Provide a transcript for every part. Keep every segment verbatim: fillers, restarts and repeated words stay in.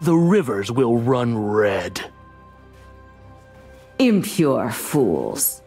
the rivers will run red. Impure fools.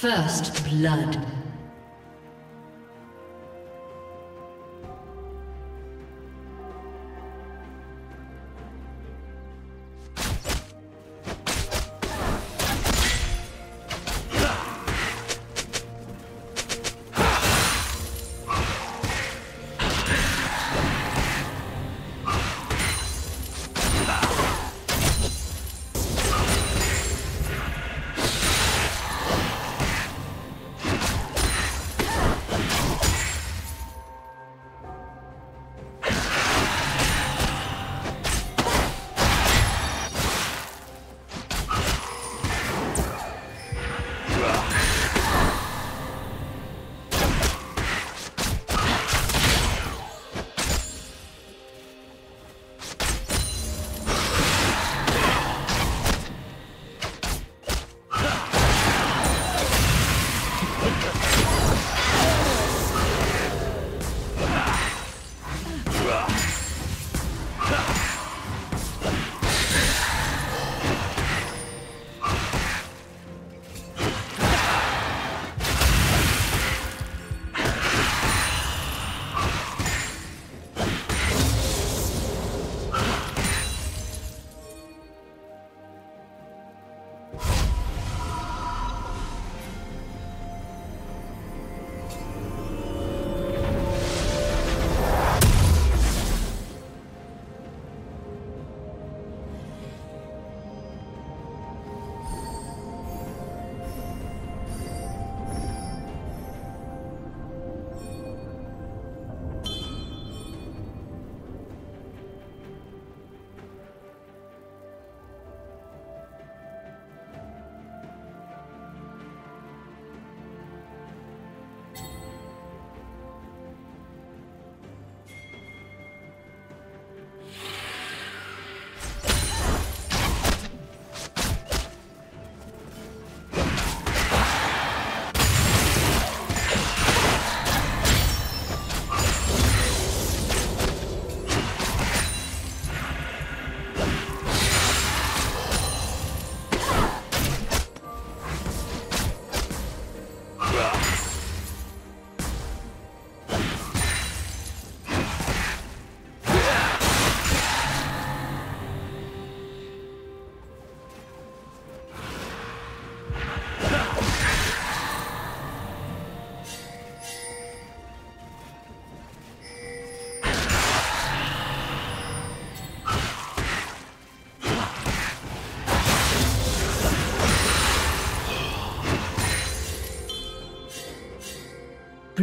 First blood.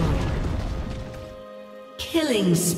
destroyed. Killing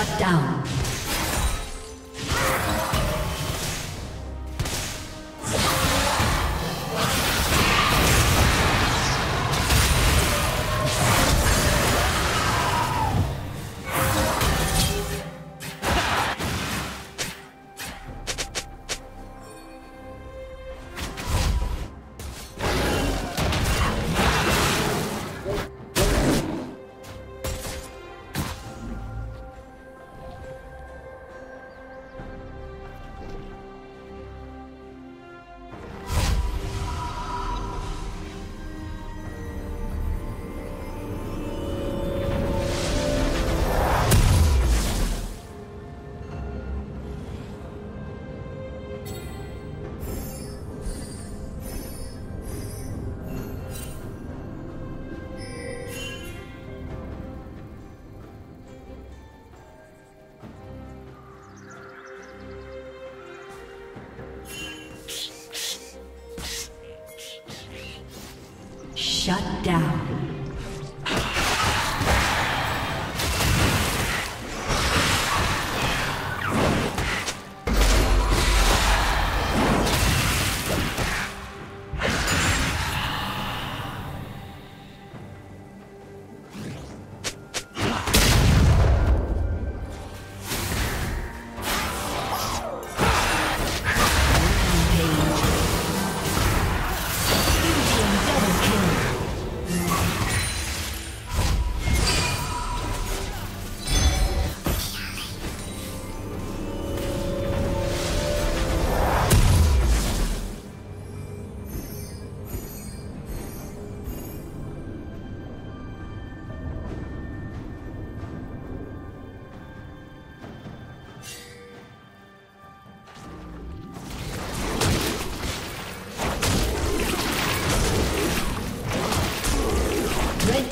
Shut down. Shut down.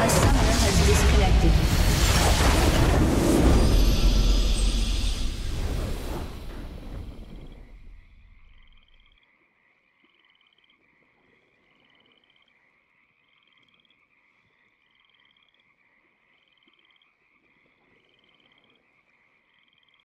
A summoner has disconnected.